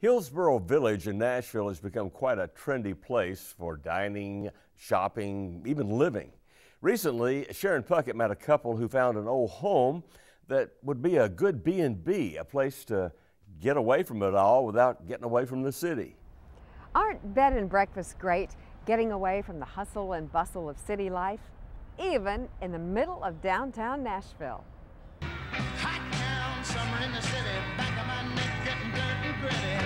Hillsboro Village in Nashville has become quite a trendy place for dining, shopping, even living. Recently, Sharon Puckett met a couple who found an old home that would be a good B&B, a place to get away from it all without getting away from the city. Aren't bed and breakfast great, getting away from the hustle and bustle of city life, even in the middle of downtown Nashville? Hot town, summer in the city, back of my neck getting dirty and gritty.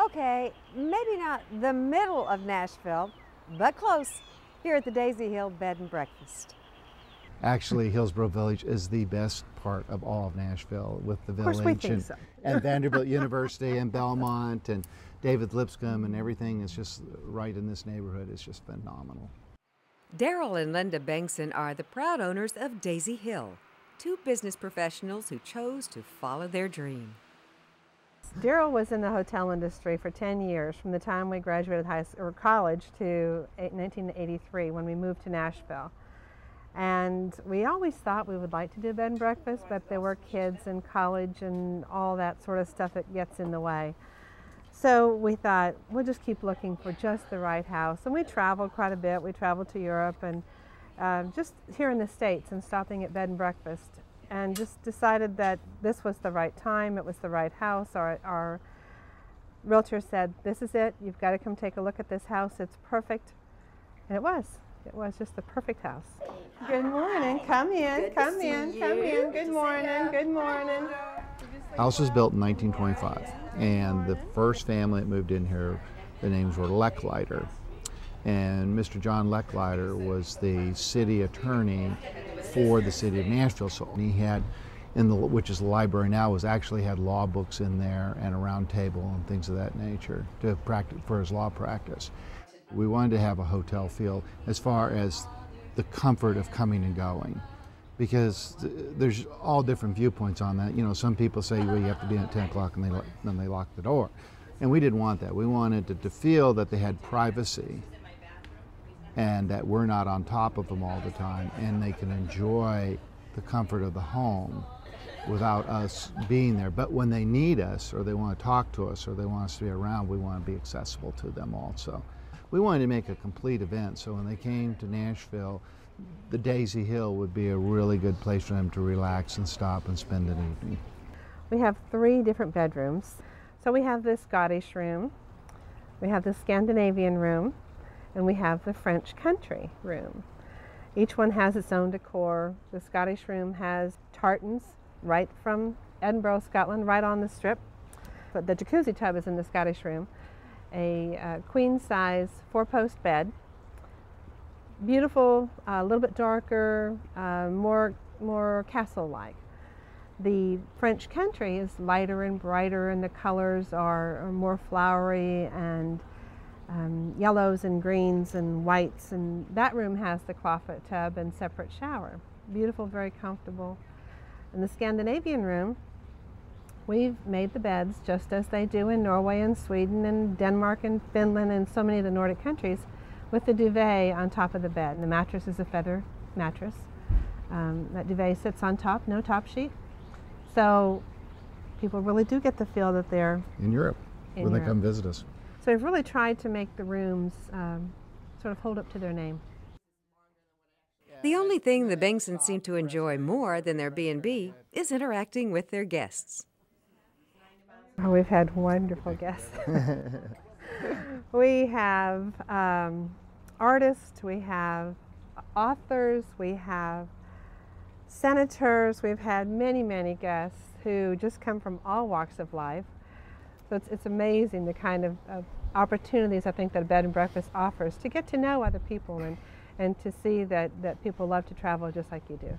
Okay, maybe not the middle of Nashville, but close, here at the Daisy Hill Bed and Breakfast. Actually, Hillsboro Village is the best part of all of Nashville, with the village and Vanderbilt University and Belmont and David Lipscomb and everything is just right in this neighborhood. It's just phenomenal. Darrell and Linda Bengtson are the proud owners of Daisy Hill, two business professionals who chose to follow their dream. Darrell was in the hotel industry for 10 years, from the time we graduated college to 1983 when we moved to Nashville. And we always thought we would like to do bed and breakfast, but there were kids and college and all that sort of stuff that gets in the way. So we thought, we'll just keep looking for just the right house. And we traveled quite a bit. We traveled to Europe and just here in the States and stopping at bed and breakfast, and just decided that this was the right time, it was the right house. Our realtor said, this is it, you've got to come take a look at this house, it's perfect. And it was. It was just the perfect house. Good morning. Come in. Come in. Come in. Good morning. Good morning. House was built in 1925, and the first family that moved in here, the names were Lechleiter, and Mr. John Lechleiter was the city attorney for the city of Nashville. So he had, which is the library now, actually had law books in there and a round table and things of that nature to practice for his law practice. We wanted to have a hotel feel as far as the comfort of coming and going, because there's all different viewpoints on that. You know, some people say, well, you have to be in at 10 o'clock and then they lock the door. And we didn't want that. We wanted to feel that they had privacy and that we're not on top of them all the time, and they can enjoy the comfort of the home without us being there. But when they need us, or they want to talk to us, or they want us to be around, we want to be accessible to them also. We wanted to make a complete event, so when they came to Nashville, the Daisy Hill would be a really good place for them to relax and stop and spend an evening. We have three different bedrooms. So we have this Scottish room, we have the Scandinavian room, and we have the French country room. Each one has its own decor. The Scottish room has tartans right from Edinburgh, Scotland, right on the strip. But the jacuzzi tub is in the Scottish room. A queen-size four-post bed, beautiful, a little bit darker, more castle-like. The French country is lighter and brighter, and the colors are more flowery and yellows and greens and whites, and that room has the clawfoot tub and separate shower. Beautiful, very comfortable. In the Scandinavian room, we've made the beds just as they do in Norway and Sweden and Denmark and Finland and so many of the Nordic countries, with the duvet on top of the bed. And the mattress is a feather mattress. That duvet sits on top, no top sheet. So people really do get the feel that they're in Europe when they come visit us. So we've really tried to make the rooms sort of hold up to their name. The only thing the Bengtsons seem to enjoy more than their B&B is interacting with their guests. Oh, we've had wonderful guests. We have artists, we have authors, we have senators. We've had many, many guests who just come from all walks of life. So it's amazing the kind of opportunities I think that a bed and breakfast offers to get to know other people and to see that people love to travel just like you do.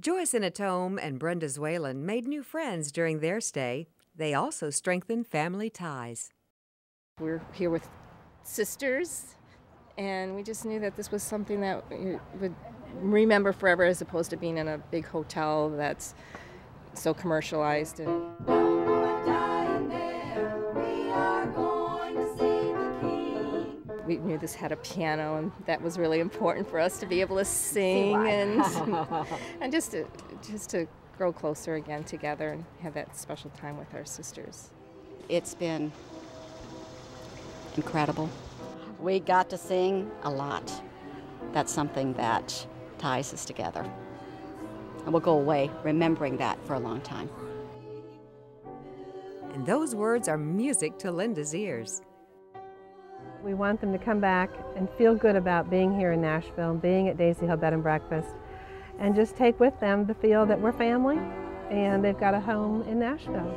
Joyce Atome and Brenda Zwahlen made new friends during their stay. They also strengthen family ties. We're here with sisters, and we just knew that this was something that we would remember forever, as opposed to being in a big hotel that's so commercialized. We knew this had a piano, and that was really important for us to be able to sing and just to grow closer again together and have that special time with our sisters. It's been incredible. We got to sing a lot. That's something that ties us together. And we'll go away remembering that for a long time. And those words are music to Linda's ears. We want them to come back and feel good about being here in Nashville, being at Daisy Hill Bed and Breakfast, and just take with them the feel that we're family and they've got a home in Nashville.